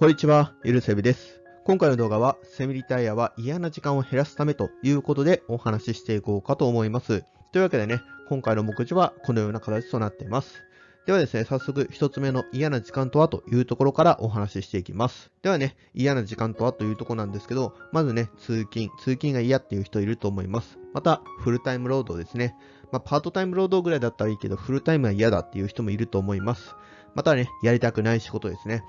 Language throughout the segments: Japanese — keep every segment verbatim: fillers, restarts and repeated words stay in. こんにちは、エルセビです。今回の動画は、セミリタイアは嫌な時間を減らすためということでお話ししていこうかと思います。というわけでね、今回の目次はこのような形となっています。ではですね、早速一つ目の嫌な時間とはというところからお話ししていきます。ではね、嫌な時間とはというところなんですけど、まずね、通勤。通勤が嫌っていう人いると思います。また、フルタイム労働ですね。まあ、パートタイム労働ぐらいだったらいいけど、フルタイムは嫌だっていう人もいると思います。またね、やりたくない仕事ですね。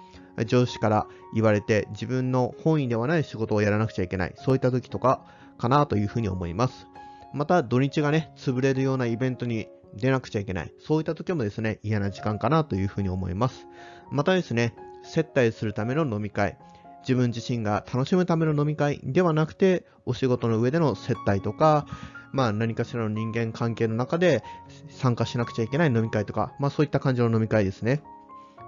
上司から言われて、自分の本意ではない仕事をやらなくちゃいけない。そういった時とか、かなというふうに思います。また、土日がね、潰れるようなイベントに出なくちゃいけない。そういった時もですね、嫌な時間かなというふうに思います。またですね、接待するための飲み会。自分自身が楽しむための飲み会ではなくて、お仕事の上での接待とか、まあ何かしらの人間関係の中で参加しなくちゃいけない飲み会とか、まあそういった感じの飲み会ですね。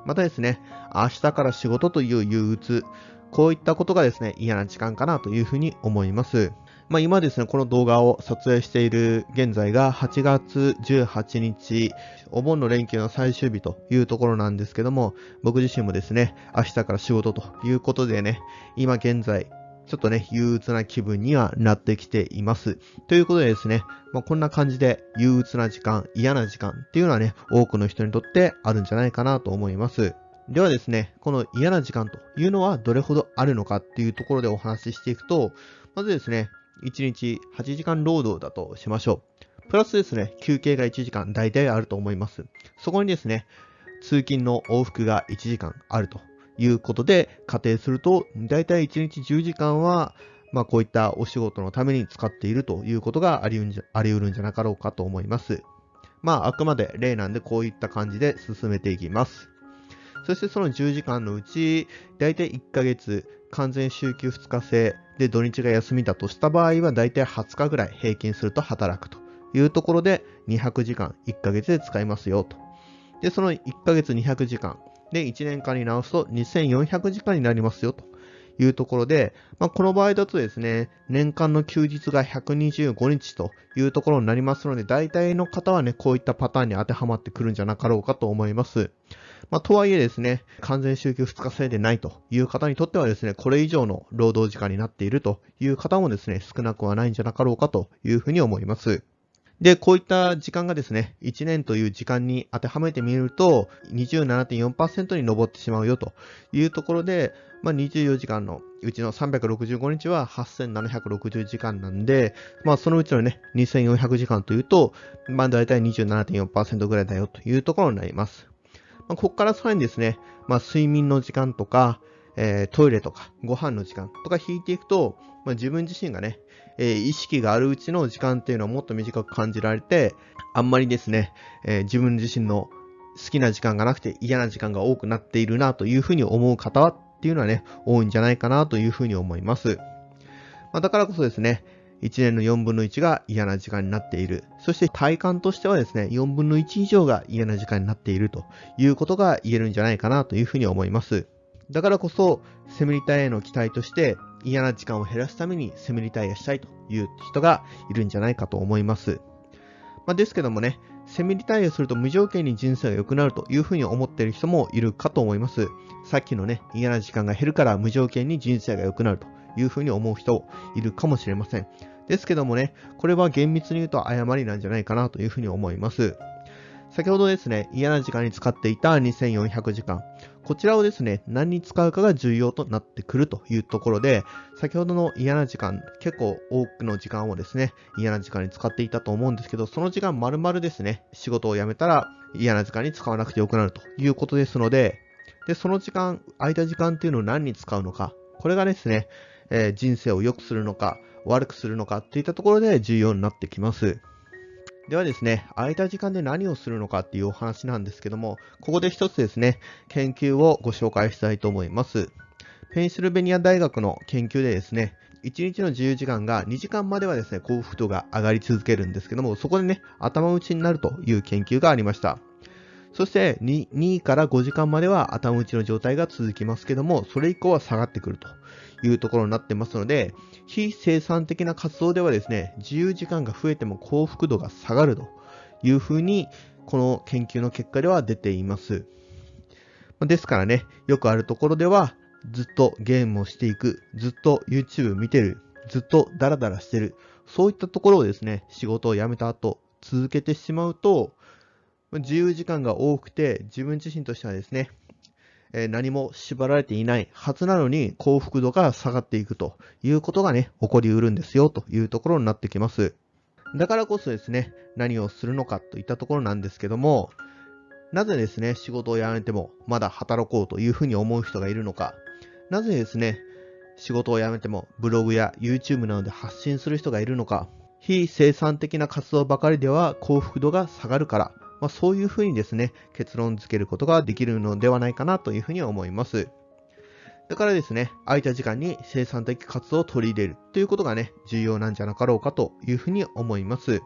またですね、明日から仕事という憂鬱。こういったことがですね、嫌な時間かなというふうに思います。まあ今ですね、この動画を撮影している現在がはちがつじゅうはちにち、お盆の連休の最終日というところなんですけども、僕自身もですね、明日から仕事ということでね、今現在、ちょっとね、憂鬱な気分にはなってきています。ということでですね、まあ、こんな感じで憂鬱な時間、嫌な時間っていうのはね、多くの人にとってあるんじゃないかなと思います。ではですね、この嫌な時間というのはどれほどあるのかっていうところでお話ししていくと、まずですね、いちにちはちじかん労働だとしましょう。プラスですね、休憩がいちじかん大体あると思います。そこにですね、通勤の往復がいちじかんあるということで、仮定すると、大体いちにちじゅうじかんは、まあこういったお仕事のために使っているということがあり得るんじゃなかろうかと思います。まああくまで例なんでこういった感じで進めていきます。そしてそのじゅうじかんのうち、大体いっかげつ、完全週休ふつか制で土日が休みだとした場合は、大体はつかぐらい平均すると働くというところで、にひゃくじかんいっかげつで使いますよと。で、そのいっかげつにひゃくじかんでいちねんかんに直すとにせんよんひゃくじかんになりますよというところで、まあ、この場合だとですね、年間の休日がひゃくにじゅうごにちというところになりますので、大体の方はね、こういったパターンに当てはまってくるんじゃなかろうかと思います。まあ、とはいえですね、完全週休ふつか制でないという方にとってはですね、これ以上の労働時間になっているという方もですね、少なくはないんじゃなかろうかというふうに思います。で、こういった時間がですね、いちねんという時間に当てはめてみると、にじゅうななてんよんパーセント に上ってしまうよというところで、まあ、にじゅうよじかんのうちのさんびゃくろくじゅうごにちははっせんななひゃくろくじゅうじかんなんで、まあ、そのうちのね、にせんよんひゃくじかんというと、まあ、だいたい にじゅうななてんよんパーセント ぐらいだよというところになります。まあ、ここからさらにですね、まあ、睡眠の時間とか、えー、トイレとか、ご飯の時間とか引いていくと、まあ、自分自身がね、えー、意識があるうちの時間っていうのはもっと短く感じられて、あんまりですね、えー、自分自身の好きな時間がなくて嫌な時間が多くなっているなというふうに思う方っていうのはね、多いんじゃないかなというふうに思います。まあ、だからこそですね、いちねんのよんぶんのいちが嫌な時間になっている。そして体感としてはですね、よんぶんのいち以上が嫌な時間になっているということが言えるんじゃないかなというふうに思います。だからこそ、セミリタイアへの期待として、嫌な時間を減らすためにセミリタイアしたいという人がいるんじゃないかと思います。まあ、ですけどもね、セミリタイアすると無条件に人生が良くなるというふうに思っている人もいるかと思います。さっきのね、嫌な時間が減るから無条件に人生が良くなるというふうに思う人いるかもしれません。ですけどもね、これは厳密に言うと誤りなんじゃないかなというふうに思います。先ほどですね、嫌な時間に使っていたにせんよんひゃくじかん。こちらをですね、何に使うかが重要となってくるというところで、先ほどの嫌な時間、結構多くの時間をですね、嫌な時間に使っていたと思うんですけど、その時間丸々ですね、仕事を辞めたら嫌な時間に使わなくてよくなるということですので、で、その時間、空いた時間っていうのを何に使うのか、これがですね、えー、人生を良くするのか、悪くするのかっていったところで重要になってきます。ではですね、空いた時間で何をするのかっていうお話なんですけども、ここで一つですね、研究をご紹介したいと思います。ペンシルベニア大学の研究でですね、いちにちの自由時間がにじかんまではですね、幸福度が上がり続けるんですけども、そこでね、頭打ちになるという研究がありました。そして 2, 2からごじかんまでは頭打ちの状態が続きますけども、それ以降は下がってくるというところになってますので、非生産的な活動ではですね、自由時間が増えても幸福度が下がるというふうに、この研究の結果では出ています。ですからね、よくあるところでは、ずっとゲームをしていく、ずっと YouTube 見てる、ずっとダラダラしてる、そういったところをですね、仕事を辞めた後、続けてしまうと、自由時間が多くて、自分自身としてはですね、えー、何も縛られていないはずなのに幸福度が下がっていくということがね、起こりうるんですよというところになってきます。だからこそですね、何をするのかといったところなんですけども、なぜですね、仕事を辞めてもまだ働こうというふうに思う人がいるのか、なぜですね、仕事を辞めてもブログや YouTube などで発信する人がいるのか、非生産的な活動ばかりでは幸福度が下がるから、まあ、そういうふうにですね、結論付けることができるのではないかなというふうに思います。だからですね、空いた時間に生産的活動を取り入れるということがね、重要なんじゃなかろうかというふうに思います。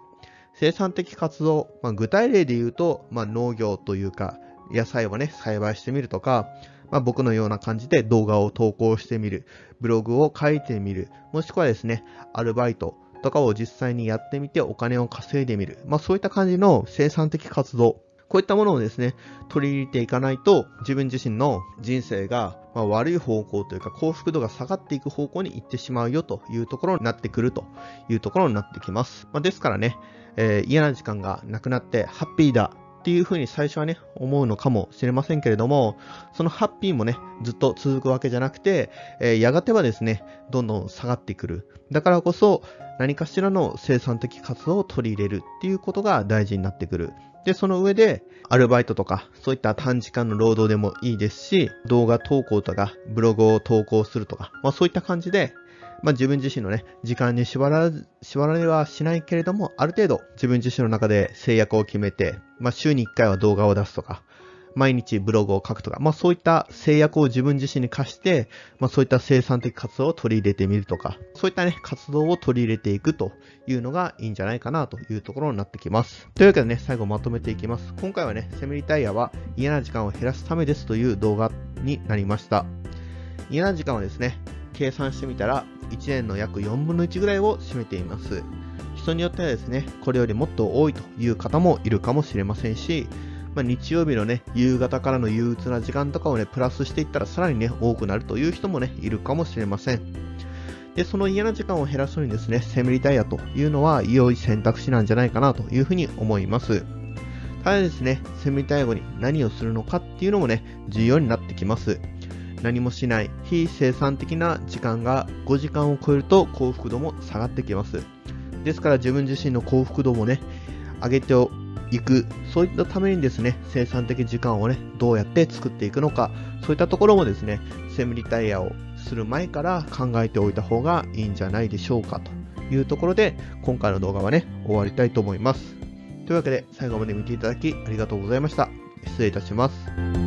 生産的活動、まあ、具体例で言うと、まあ、農業というか、野菜をね、栽培してみるとか、まあ、僕のような感じで動画を投稿してみる、ブログを書いてみる、もしくはですね、アルバイトとかを実際にやってみてお金を稼いでみる、まあ、そういった感じの生産的活動、こういったものをですね、取り入れていかないと、自分自身の人生がまあ悪い方向というか、幸福度が下がっていく方向に行ってしまうよというところになってくるというところになってきます。まあ、ですからね、えー、嫌な時間がなくなってハッピーだっていうふうに最初はね、思うのかもしれませんけれども、そのハッピーもね、ずっと続くわけじゃなくて、えー、やがてはですね、どんどん下がってくる。だからこそ、何かしらの生産的活動を取り入れるっていうことが大事になってくる。で、その上で、アルバイトとか、そういった短時間の労働でもいいですし、動画投稿とか、ブログを投稿するとか、まあそういった感じで、まあ自分自身のね、時間に縛ら、縛られはしないけれども、ある程度自分自身の中で制約を決めて、まあ週にいっかいは動画を出すとか、毎日ブログを書くとか、まあそういった制約を自分自身に課して、まあそういった生産的活動を取り入れてみるとか、そういったね、活動を取り入れていくというのがいいんじゃないかなというところになってきます。というわけでね、最後まとめていきます。今回はね、セミリタイヤは嫌な時間を減らすためですという動画になりました。嫌な時間はですね、計算してみたらいちねんの約よんぶんのいちぐらいを占めています。人によってはですね、これよりもっと多いという方もいるかもしれませんし、まあ、日曜日のね、夕方からの憂鬱な時間とかをね、プラスしていったらさらにね、多くなるという人もね、いるかもしれません。で、その嫌な時間を減らすのにですね、セミリタイヤというのは良い選択肢なんじゃないかなというふうに思います。ただですね、セミリタイヤ後に何をするのかっていうのもね、重要になってきます。何もしない、非生産的な時間がごじかんを超えると幸福度も下がってきます。ですから自分自身の幸福度もね、上げていく、そういったためにですね、生産的時間をね、どうやって作っていくのか、そういったところもですね、セミリタイヤをする前から考えておいた方がいいんじゃないでしょうかというところで、今回の動画はね、終わりたいと思います。というわけで、最後まで見ていただきありがとうございました。失礼いたします。